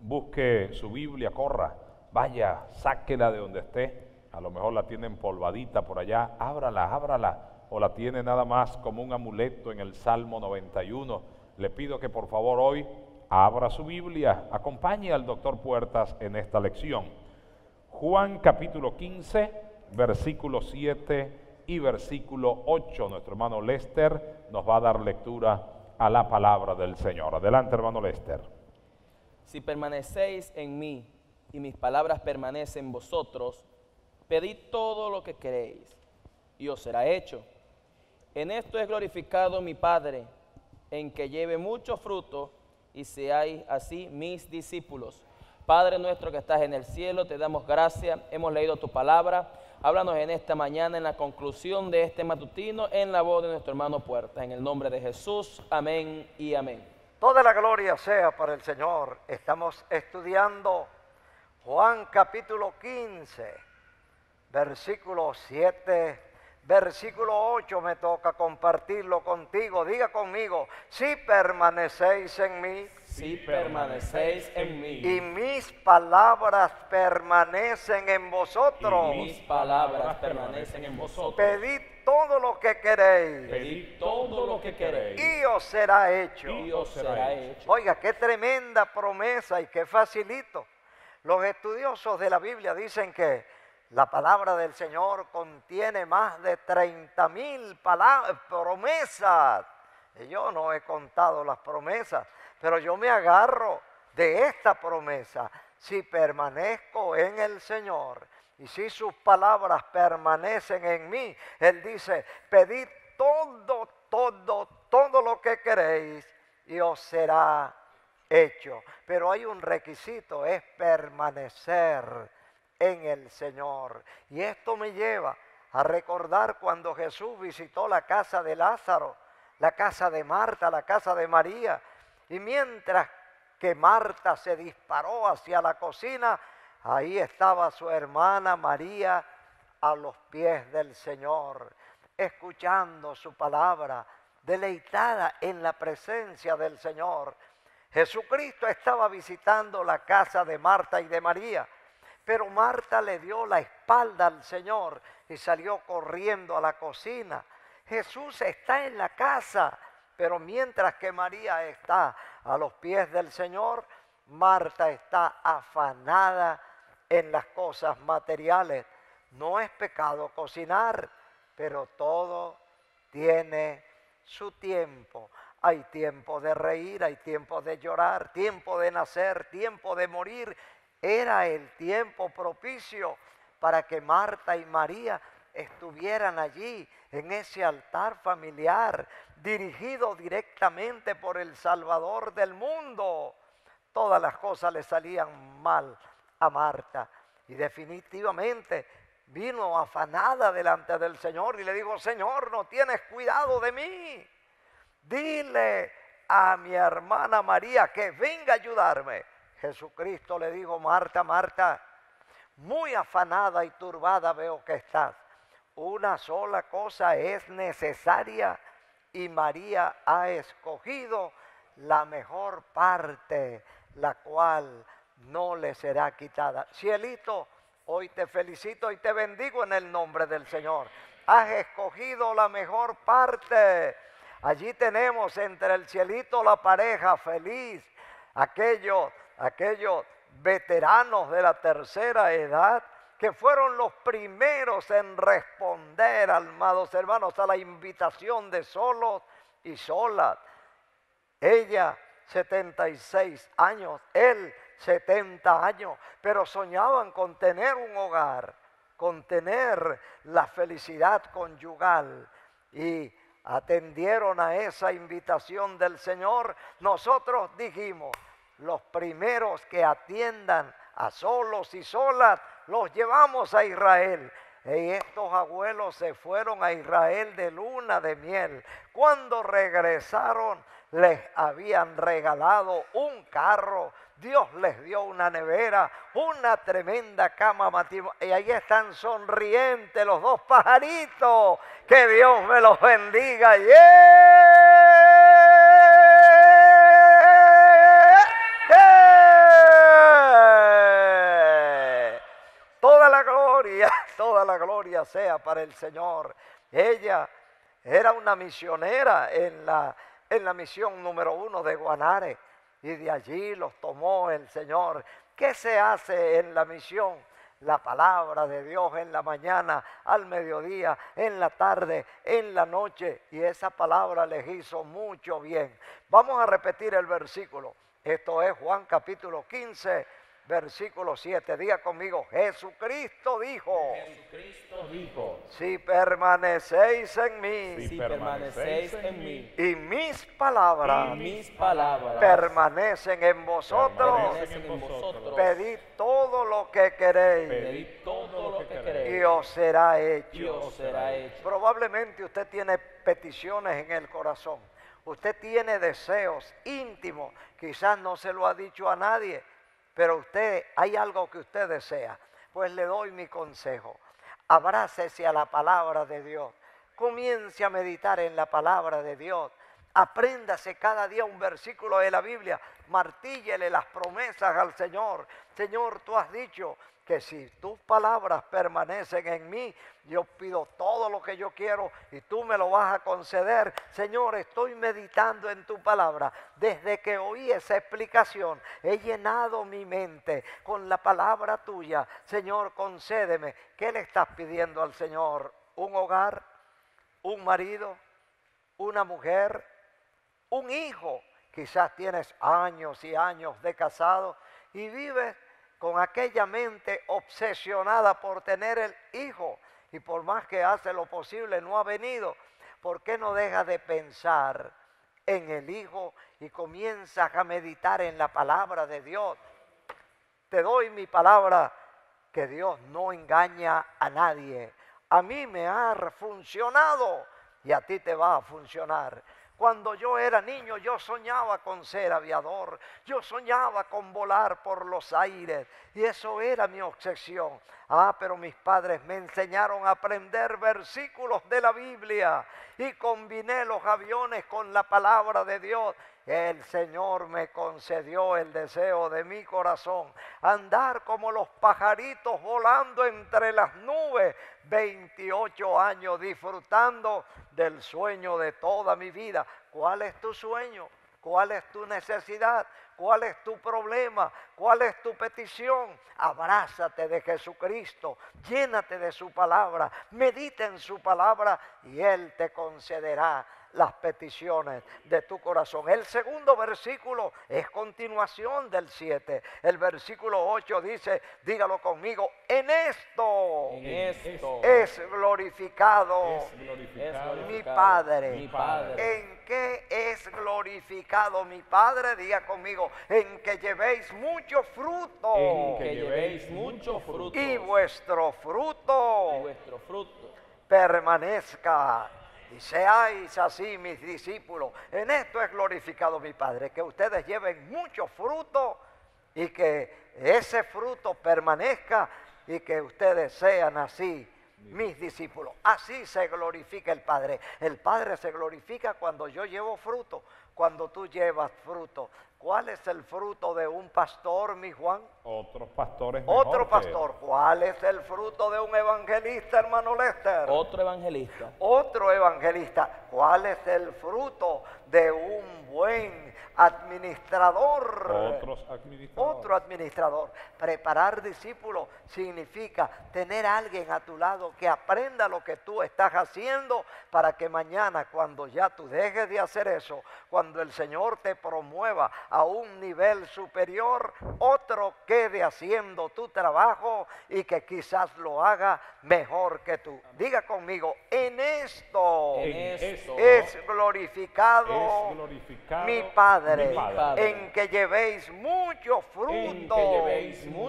busque su Biblia, corra, vaya, sáquela de donde esté. A lo mejor la tiene empolvadita por allá, ábrala. O la tiene nada más como un amuleto en el Salmo 91. Le pido que por favor hoy abra su Biblia, acompañe al doctor Puertas en esta lección. Juan capítulo 15, versículo 7 y versículo 8. Nuestro hermano Lester nos va a dar lectura a la palabra del Señor. Adelante, hermano Lester. Si permanecéis en mí y mis palabras permanecen en vosotros, pedid todo lo que queréis y os será hecho. En esto es glorificado mi Padre, en que lleve mucho fruto y seáis así mis discípulos. Padre nuestro que estás en el cielo, te damos gracias, hemos leído tu palabra. Háblanos en esta mañana, en la conclusión de este matutino, en la voz de nuestro hermano Puertas. En el nombre de Jesús, amén y amén. Toda la gloria sea para el Señor. Estamos estudiando Juan capítulo 15, versículo 7, versículo 8. Me toca compartirlo contigo. Diga conmigo, si permanecéis en mí. Si permanecéis en mí. Y mis palabras permanecen en vosotros. Y mis palabras permanecen en vosotros. Pedid todo lo que queréis. Pedid todo lo que queréis. Y os será hecho. Y os será hecho. Oiga, qué tremenda promesa y qué facilito. Los estudiosos de la Biblia dicen que la palabra del Señor contiene más de 30.000 promesas. Y yo no he contado las promesas, pero yo me agarro de esta promesa. Si permanezco en el Señor y si sus palabras permanecen en mí, Él dice, pedid todo lo que queréis y os será hecho. Pero hay un requisito, es permanecer en el Señor. Y esto me lleva a recordar cuando Jesús visitó la casa de Lázaro, la casa de Marta, la casa de María. Y mientras que Marta se disparó hacia la cocina, ahí estaba su hermana María a los pies del Señor, escuchando su palabra, deleitada en la presencia del Señor. Jesucristo estaba visitando la casa de Marta y de María, pero Marta le dio la espalda al Señor y salió corriendo a la cocina. Jesús está en la casa. Pero mientras que María está a los pies del Señor, Marta está afanada en las cosas materiales. No es pecado cocinar, pero todo tiene su tiempo. Hay tiempo de reír, hay tiempo de llorar, tiempo de nacer, tiempo de morir. Era el tiempo propicio para que Marta y María estuvieran allí en ese altar familiar dirigido directamente por el Salvador del mundo. Todas las cosas le salían mal a Marta y definitivamente vino afanada delante del Señor y le dijo, Señor, no tienes cuidado de mí. Dile a mi hermana María que venga a ayudarme. Jesucristo le dijo, Marta, Marta, muy afanada y turbada veo que estás. Una sola cosa es necesaria y María ha escogido la mejor parte, la cual no le será quitada. Cielito, hoy te felicito y te bendigo en el nombre del Señor. Has escogido la mejor parte. Allí tenemos entre el cielito la pareja feliz, aquellos veteranos de la tercera edad, que fueron los primeros en responder, amados hermanos, a la invitación de solos y solas. Ella, 76 años, él, 70 años, pero soñaban con tener un hogar, con tener la felicidad conyugal. Y atendieron a esa invitación del Señor. Nosotros dijimos, los primeros que atiendan a solos y solas, los llevamos a Israel. Y estos abuelos se fueron a Israel de luna de miel. Cuando regresaron, les habían regalado un carro. Dios les dio una nevera, una tremenda cama matrimonial. Y ahí están sonrientes los dos pajaritos. Que Dios me los bendiga. Toda la gloria sea para el Señor. Ella era una misionera en la misión número 1 de Guanare y de allí los tomó el Señor. ¿Qué se hace en la misión? La palabra de Dios en la mañana, al mediodía, en la tarde, en la noche, y esa palabra les hizo mucho bien. Vamos a repetir el versículo. Esto es Juan capítulo 15, versículo 7, diga conmigo, Jesucristo dijo, si permanecéis en mí, si permanecéis en mí, y mis palabras permanecen en vosotros, pedid todo lo que queréis, y os será hecho. Probablemente usted tiene peticiones en el corazón. Usted tiene deseos íntimos, quizás no se lo ha dicho a nadie, pero usted, hay algo que usted desea. Pues le doy mi consejo: abrácese a la palabra de Dios, comience a meditar en la palabra de Dios, apréndase cada día un versículo de la Biblia, martíllele las promesas al Señor. Señor, tú has dicho que si tus palabras permanecen en mí, yo pido todo lo que yo quiero y tú me lo vas a conceder. Señor, estoy meditando en tu palabra. Desde que oí esa explicación, he llenado mi mente con la palabra tuya. Señor, concédeme. ¿Qué le estás pidiendo al Señor? ¿Un hogar? ¿Un marido? ¿Una mujer? ¿Un hijo? Quizás tienes años y años de casado y vives con aquella mente obsesionada por tener el hijo, y por más que hace lo posible no ha venido. ¿Por qué no dejas de pensar en el hijo y comienzas a meditar en la palabra de Dios? Te doy mi palabra que Dios no engaña a nadie. A mí me ha funcionado y a ti te va a funcionar. Cuando yo era niño, yo soñaba con ser aviador, yo soñaba con volar por los aires, y eso era mi obsesión. Pero mis padres me enseñaron a aprender versículos de la Biblia y combiné los aviones con la palabra de Dios. El Señor me concedió el deseo de mi corazón: andar como los pajaritos volando entre las nubes. 28 años disfrutando del sueño de toda mi vida. ¿Cuál es tu sueño? ¿Cuál es tu necesidad? ¿Cuál es tu problema? ¿Cuál es tu petición? Abrázate de Jesucristo, llénate de su palabra, medita en su palabra y Él te concederá las peticiones de tu corazón. El segundo versículo es continuación del 7. El versículo 8 dice, dígalo conmigo: en esto es glorificado mi Padre. ¿En qué es glorificado mi Padre? Diga conmigo: en que llevéis mucho fruto. Y vuestro fruto, permanezca. Y seáis así mis discípulos. En esto es glorificado mi Padre, que ustedes lleven mucho fruto y que ese fruto permanezca, y que ustedes sean así mis discípulos. Así se glorifica el Padre. El Padre se glorifica cuando yo llevo fruto, cuando tú llevas fruto. ¿Cuál es el fruto de un pastor, mi Juan? Otros pastores. Otro pastor. ¿Cuál es el fruto de un evangelista, hermano Lester? Otro evangelista. Otro evangelista. ¿Cuál es el fruto de un buen administrador? Otros administradores. Otro administrador. Preparar discípulos significa tener a alguien a tu lado que aprenda lo que tú estás haciendo, para que mañana, cuando ya tú dejes de hacer eso, cuando el Señor te promueva a un nivel superior, otro quede haciendo tu trabajo y que quizás lo haga mejor que tú. Diga conmigo: en esto es glorificado mi Padre, en que llevéis mucho fruto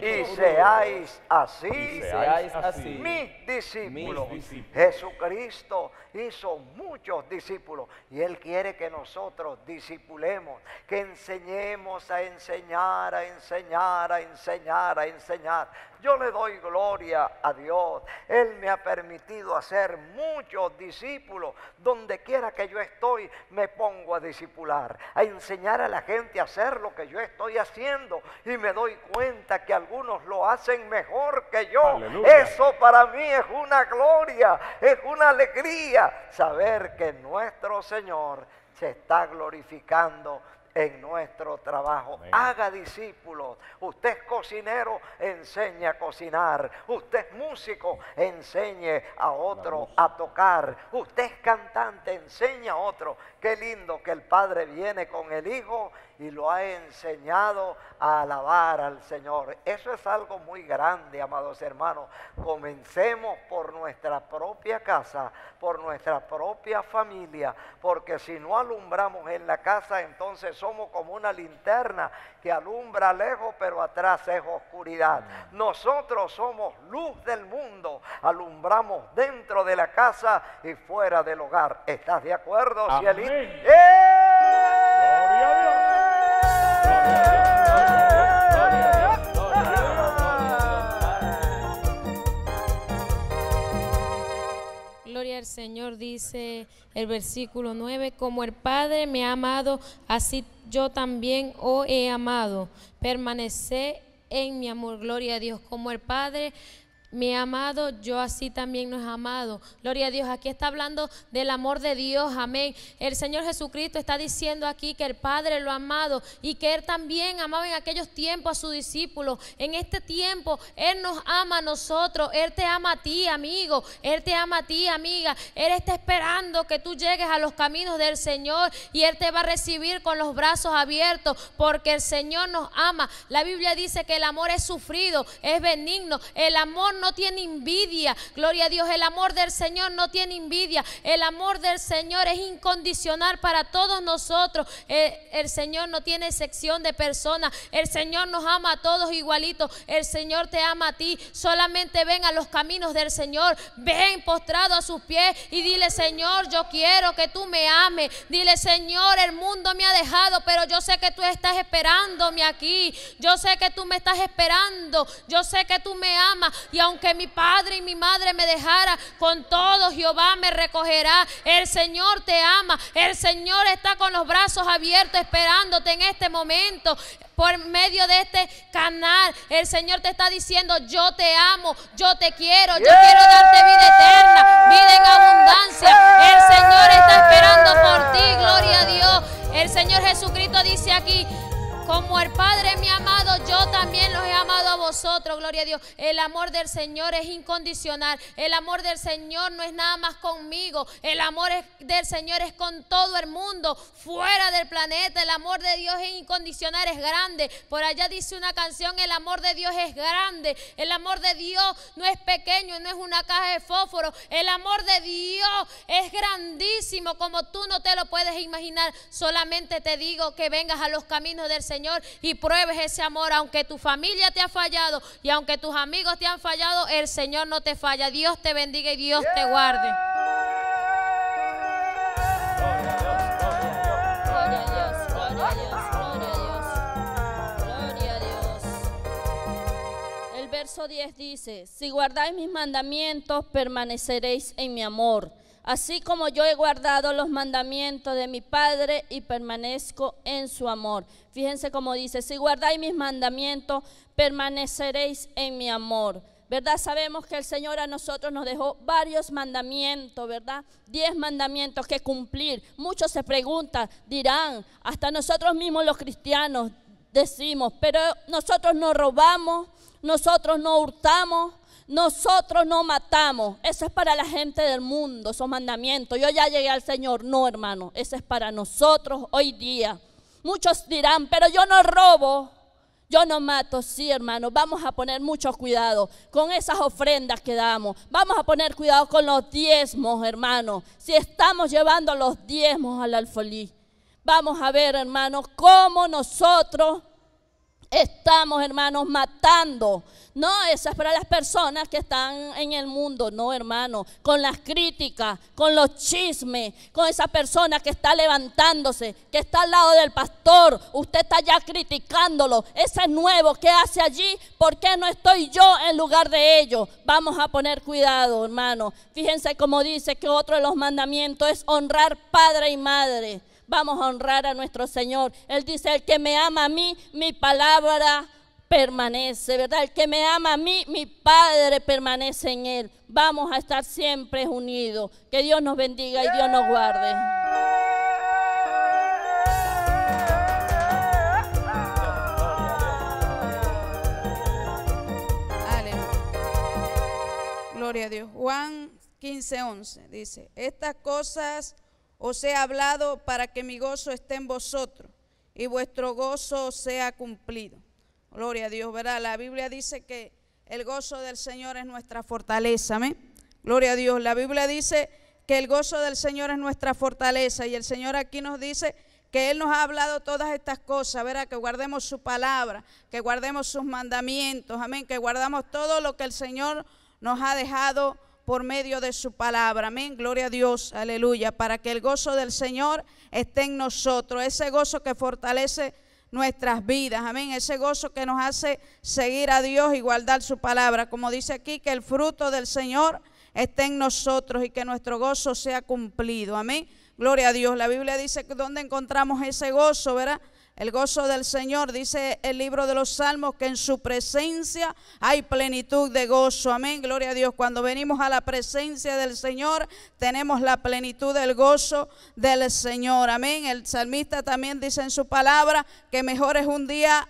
y seáis así mis discípulos. Jesucristo hizo muchos discípulos y Él quiere que nosotros discipulemos, que enseñemos a enseñar. Yo le doy gloria a Dios. Él me ha permitido hacer muchos discípulos. Donde quiera que yo estoy, me pongo a discipular, a enseñar a la gente a hacer lo que yo estoy haciendo, y me doy cuenta que algunos lo hacen mejor que yo. ¡Aleluya! Eso para mí es una gloria, es una alegría, saber que nuestro Señor se está glorificando en nuestro trabajo. Amén. Haga discípulos. Usted es cocinero, enseñe a cocinar. Usted es músico, enseñe a otro a tocar. Usted es cantante, enseñe a otro. Qué lindo que el Padre viene con el Hijo y lo ha enseñado a alabar al Señor. Eso es algo muy grande, amados hermanos. Comencemos por nuestra propia casa, por nuestra propia familia, porque si no alumbramos en la casa, entonces somos como una linterna que alumbra lejos, pero atrás es oscuridad. Nosotros somos luz del mundo, alumbramos dentro de la casa y fuera del hogar. ¿Estás de acuerdo? Amén. Si el... ¡Eh! Gloria al Señor, dice el versículo 9, como el Padre me ha amado, así yo también os he amado. Permaneced en mi amor, gloria a Dios, como el Padre mi amado, yo así también nos he amado. Gloria a Dios, aquí está hablando del amor de Dios, amén. El Señor Jesucristo está diciendo aquí que el Padre lo ha amado y que Él también amaba en aquellos tiempos a sus discípulos. En este tiempo Él nos ama a nosotros, Él te ama a ti, amigo, Él te ama a ti, amiga. Él está esperando que tú llegues a los caminos del Señor y Él te va a recibir con los brazos abiertos, porque el Señor nos ama. La Biblia dice que el amor es sufrido, es benigno, el amor no tiene envidia, gloria a Dios, el amor del Señor no tiene envidia, el amor del Señor es incondicional para todos nosotros, el Señor no tiene excepción de personas, el Señor nos ama a todos igualitos, el Señor te ama a ti, solamente ven a los caminos del Señor, ven postrado a sus pies y dile: Señor, yo quiero que tú me ames, dile: Señor, el mundo me ha dejado, pero yo sé que tú estás esperándome aquí, yo sé que tú me estás esperando, yo sé que tú me amas, y aunque mi padre y mi madre me dejara, con todo Jehová me recogerá. El Señor te ama, el Señor está con los brazos abiertos esperándote en este momento. Por medio de este canal, el Señor te está diciendo: yo te amo, yo te quiero, yo quiero darte vida eterna, vida en abundancia. El Señor está esperando por ti, gloria a Dios. El Señor Jesucristo dice aquí: como el Padre me ha amado, yo también los he amado a vosotros, gloria a Dios. El amor del Señor es incondicional, el amor del Señor no es nada más conmigo, el amor del Señor es con todo el mundo, fuera del planeta, el amor de Dios es incondicional, es grande. Por allá dice una canción: el amor de Dios es grande, el amor de Dios no es pequeño, no es una caja de fósforo, el amor de Dios es grandísimo como tú no te lo puedes imaginar. Solamente te digo que vengas a los caminos del Señor y pruebes ese amor. Aunque tu familia te ha fallado y aunque tus amigos te han fallado, el Señor no te falla. Dios te bendiga y Dios te guarde. Gloria a Dios, gloria a Dios, gloria a Dios, gloria a Dios. El verso 10 dice: si guardáis mis mandamientos, permaneceréis en mi amor, así como yo he guardado los mandamientos de mi Padre y permanezco en su amor. Fíjense cómo dice: si guardáis mis mandamientos, permaneceréis en mi amor. ¿Verdad? Sabemos que el Señor a nosotros nos dejó varios mandamientos, ¿verdad? 10 mandamientos que cumplir. Muchos se preguntan, dirán, hasta nosotros mismos los cristianos decimos, pero nosotros no robamos, nosotros no hurtamos, nosotros no matamos. Eso es para la gente del mundo, esos mandamientos. Yo ya llegué al Señor. No, hermano, eso es para nosotros hoy día. Muchos dirán, pero yo no robo, yo no mato. Sí, hermano, vamos a poner mucho cuidado con esas ofrendas que damos. Vamos a poner cuidado con los diezmos, hermano. Si estamos llevando los diezmos al alfolí, vamos a ver, hermano, cómo nosotros estamos, hermanos, matando. No, eso es para las personas que están en el mundo. No, hermano, con las críticas, con los chismes, con esa persona que está levantándose, que está al lado del pastor, usted está ya criticándolo. Ese nuevo, ¿qué hace allí? ¿Por qué no estoy yo en lugar de ellos? Vamos a poner cuidado, hermano. Fíjense cómo dice que otro de los mandamientos es honrar padre y madre. Vamos a honrar a nuestro Señor. Él dice: el que me ama a mí, mi palabra permanece, ¿verdad? El que me ama a mí, mi Padre permanece en él. Vamos a estar siempre unidos. Que Dios nos bendiga y Dios nos guarde. Aleluya. Gloria a Dios. Juan 15:11 dice: estas cosas os he hablado para que mi gozo esté en vosotros y vuestro gozo sea cumplido. Gloria a Dios, ¿verdad? La Biblia dice que el gozo del Señor es nuestra fortaleza, amén. Gloria a Dios, la Biblia dice que el gozo del Señor es nuestra fortaleza, y el Señor aquí nos dice que Él nos ha hablado todas estas cosas, ¿verdad? Que guardemos su palabra, que guardemos sus mandamientos, amén, que guardamos todo lo que el Señor nos ha dejado por medio de su palabra, amén, gloria a Dios, aleluya, para que el gozo del Señor esté en nosotros, ese gozo que fortalece nuestras vidas. Amén. Ese gozo que nos hace seguir a Dios y guardar su palabra. Como dice aquí, que el fruto del Señor esté en nosotros y que nuestro gozo sea cumplido. Amén. Gloria a Dios. La Biblia dice que dónde encontramos ese gozo, ¿verdad? El gozo del Señor, dice el libro de los Salmos, que en su presencia hay plenitud de gozo. Amén, gloria a Dios. Cuando venimos a la presencia del Señor, tenemos la plenitud del gozo del Señor. Amén. El salmista también dice en su palabra que mejor es un día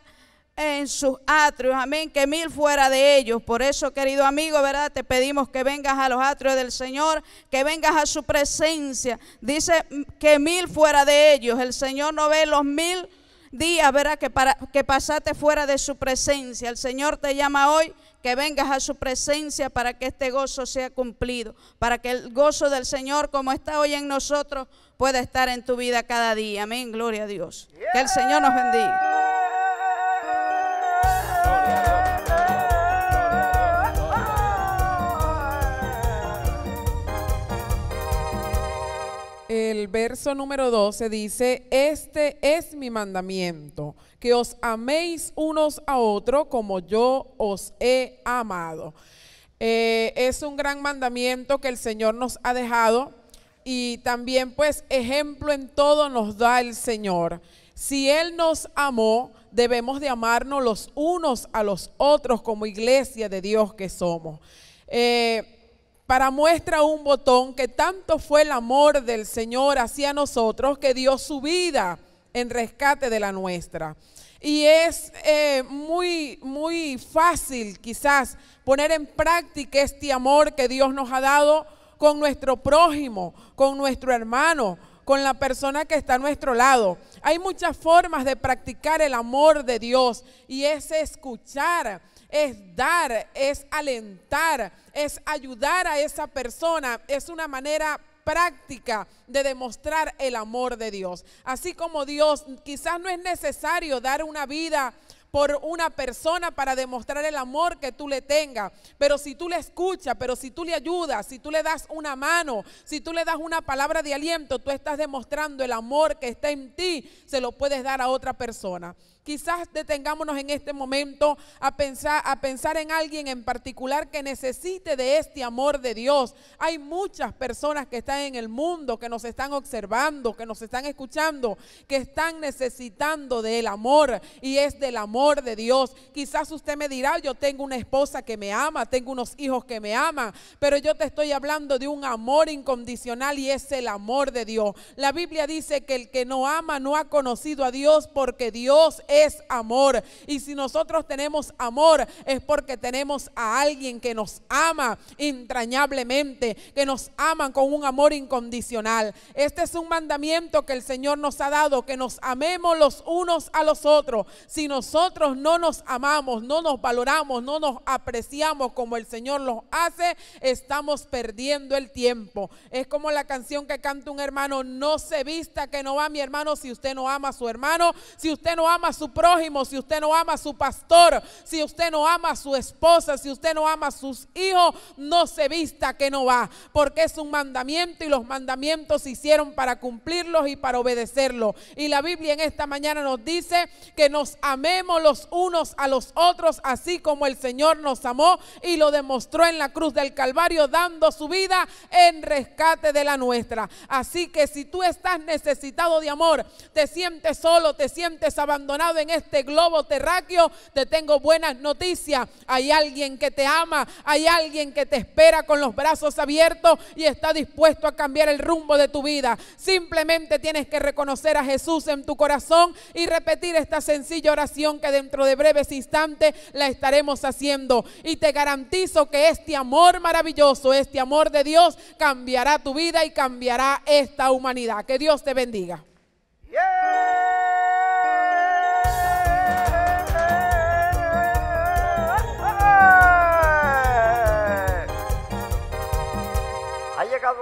en sus atrios, amén, que 1000 fuera de ellos. Por eso, querido amigo, ¿verdad? Te pedimos que vengas a los atrios del Señor, que vengas a su presencia. Dice que 1000 fuera de ellos. El Señor no ve los 1000 días, ¿verdad?, que pasaste fuera de su presencia. El Señor te llama hoy que vengas a su presencia para que este gozo sea cumplido, para que el gozo del Señor, como está hoy en nosotros, pueda estar en tu vida cada día. Amén, gloria a Dios. Que el Señor nos bendiga. El verso número 12 dice: este es mi mandamiento, que os améis unos a otros como yo os he amado. Es un gran mandamiento que el Señor nos ha dejado, y también pues ejemplo en todo nos da el Señor. Si Él nos amó, debemos de amarnos los unos a los otros como iglesia de Dios que somos. Para muestra un botón, que tanto fue el amor del Señor hacia nosotros que dio su vida en rescate de la nuestra. Y es muy fácil quizás poner en práctica este amor que Dios nos ha dado con nuestro prójimo, con nuestro hermano, con la persona que está a nuestro lado. Hay muchas formas de practicar el amor de Dios, y es escuchar, es dar, es alentar, es ayudar a esa persona. Es una manera práctica de demostrar el amor de Dios. Así como Dios, quizás no es necesario dar una vida por una persona para demostrar el amor que tú le tengas, pero si tú le escuchas, pero si tú le ayudas, si tú le das una mano, si tú le das una palabra de aliento, tú estás demostrando el amor que está en ti, se lo puedes dar a otra persona. Quizás detengámonos en este momento a pensar en alguien en particular que necesite de este amor de Dios. Hay muchas personas que están en el mundo, que nos están observando, que nos están escuchando, que están necesitando del amor, y es del amor de Dios. Quizás usted me dirá: yo tengo una esposa que me ama, tengo unos hijos que me aman, pero yo te estoy hablando de un amor incondicional, y es el amor de Dios. La Biblia dice que el que no ama no ha conocido a Dios, porque Dios es amor. Y si nosotros tenemos amor, es porque tenemos a alguien que nos ama entrañablemente, que nos ama con un amor incondicional. Este es un mandamiento que el Señor nos ha dado, que nos amemos los unos a los otros. Si nosotros no nos amamos, no nos valoramos, no nos apreciamos como el Señor los hace, estamos perdiendo el tiempo. Es como la canción que canta un hermano: no se vista que no va mi hermano. Si usted no ama a su hermano, si usted no ama a su prójimo, si usted no ama a su pastor, si usted no ama a su esposa, si usted no ama a sus hijos, no se vista que no va, porque es un mandamiento, y los mandamientos se hicieron para cumplirlos y para obedecerlos. Y la Biblia en esta mañana nos dice que nos amemos los unos a los otros, así como el Señor nos amó y lo demostró en la cruz del Calvario, dando su vida en rescate de la nuestra. Así que si tú estás necesitado de amor, te sientes solo, te sientes abandonado en este globo terráqueo, te tengo buenas noticias: hay alguien que te ama, hay alguien que te espera con los brazos abiertos y está dispuesto a cambiar el rumbo de tu vida. Simplemente tienes que reconocer a Jesús en tu corazón y repetir esta sencilla oración, que dentro de breves instantes la estaremos haciendo, y te garantizo que este amor maravilloso, este amor de Dios, cambiará tu vida y cambiará esta humanidad. Que Dios te bendiga.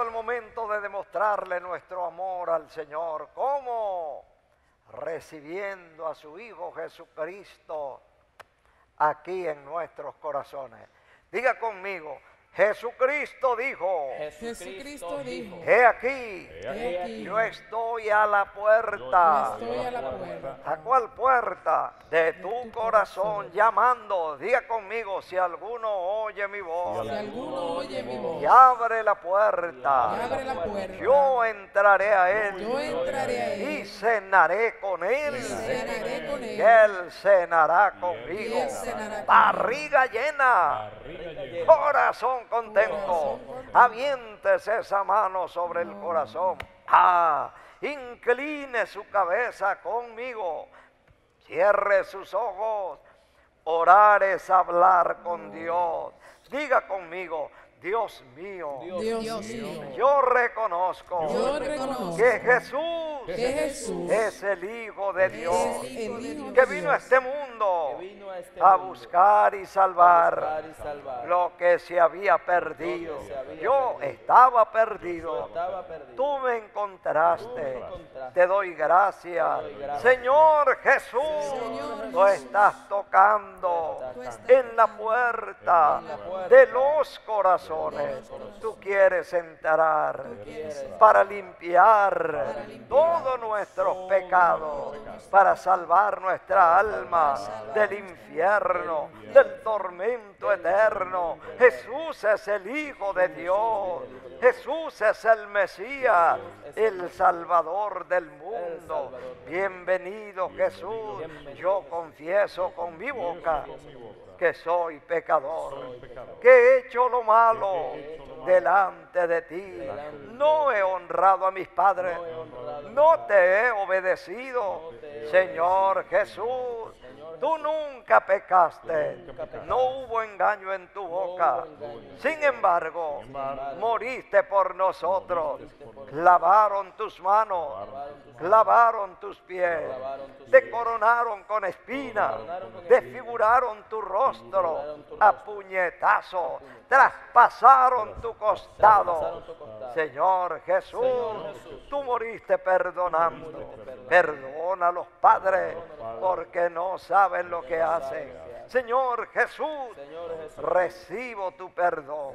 El momento de demostrarle nuestro amor al Señor. ¿Cómo? Recibiendo a su Hijo Jesucristo aquí en nuestros corazones. Diga conmigo: Jesucristo dijo, he aquí, yo estoy a la puerta. ¿A cuál puerta? De tu corazón, llamando. Diga conmigo, si alguno oye mi voz y abre la puerta, yo entraré a él y cenaré con él, y él cenará conmigo. Barriga llena, corazón contento. Aviéntese esa mano sobre el corazón. Ah, incline su cabeza conmigo. Cierre sus ojos. Orar es hablar con Dios. Diga conmigo, Dios mío, yo reconozco, que Jesús, es el Hijo de Dios, que vino a este mundo a buscar y salvar lo que se había perdido. Yo estaba perdido, tú me encontraste, te doy gracias. Señor Jesús, tú estás tocando en la puerta de los corazones. Tú quieres entrar para limpiar todos nuestros pecados, para salvar nuestra alma del infierno, del tormento eterno. Jesús es el Hijo de Dios. Jesús es el Mesías, el Salvador del mundo. Bienvenido Jesús. Yo confieso con mi boca que soy pecador, que he hecho lo malo delante de ti. No he honrado a mis padres, no te he obedecido. Señor Jesús, tú nunca pecaste, no hubo engaño en tu boca. Sin embargo, moriste por nosotros. Lavaron tus manos, lavaron tus pies, te coronaron con espinas, desfiguraron tu rostro a puñetazos, traspasaron tu costado. Señor Jesús, tú moriste perdonando. Perdona a los padres porque no saben lo que hacen. Señor Jesús, recibo tu perdón.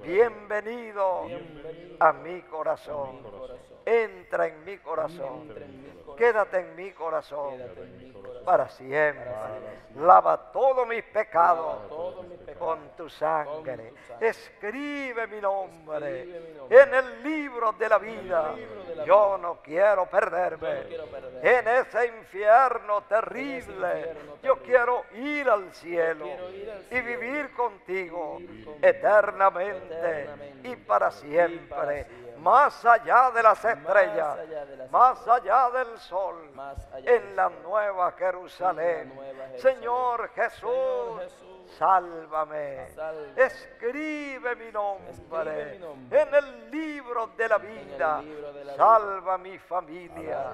Bienvenido a mi corazón. Entra en mi corazón. Quédate en mi corazón para siempre. Lava todos mis pecados con tu sangre. Escribe mi nombre en el libro de la vida. Yo no quiero perderme en ese infierno terrible. Yo quiero ir al cielo y vivir contigo eternamente y para siempre. Más allá de las estrellas, más allá del sol, en la nueva Jerusalén. Señor Jesús, sálvame. Escribe mi nombre en el libro de la vida. Salva mi familia.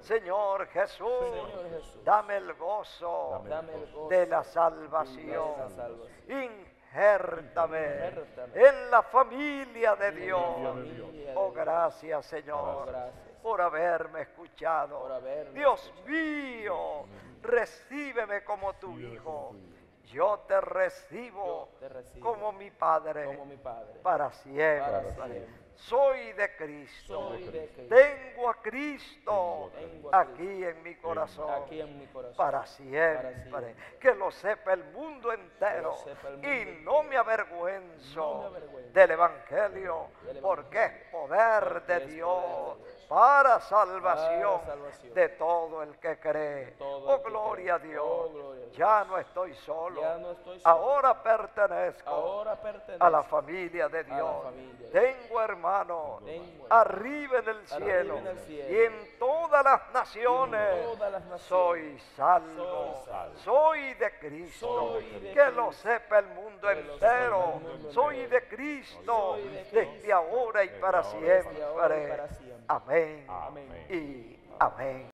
Señor Jesús, dame el gozo de la salvación. Injértame en la familia de Dios. Oh, gracias, Señor, por haberme escuchado. Dios mío, recíbeme como tu Hijo. Yo te recibo como mi Padre para siempre. Soy de Cristo. Tengo a Cristo aquí en mi corazón para siempre. Que lo sepa el mundo entero y no me avergüenzo del Evangelio, porque es poder de Dios para salvación de todo el que cree. Oh, gloria a Dios. Ya no estoy solo. Ahora pertenezco a la familia de Dios. Tengo hermanos arriba en el cielo y en todas las naciones. Soy salvo. Soy de Cristo. Que lo sepa el mundo entero. Soy de Cristo desde ahora y para siempre. Amén. Amén y amén.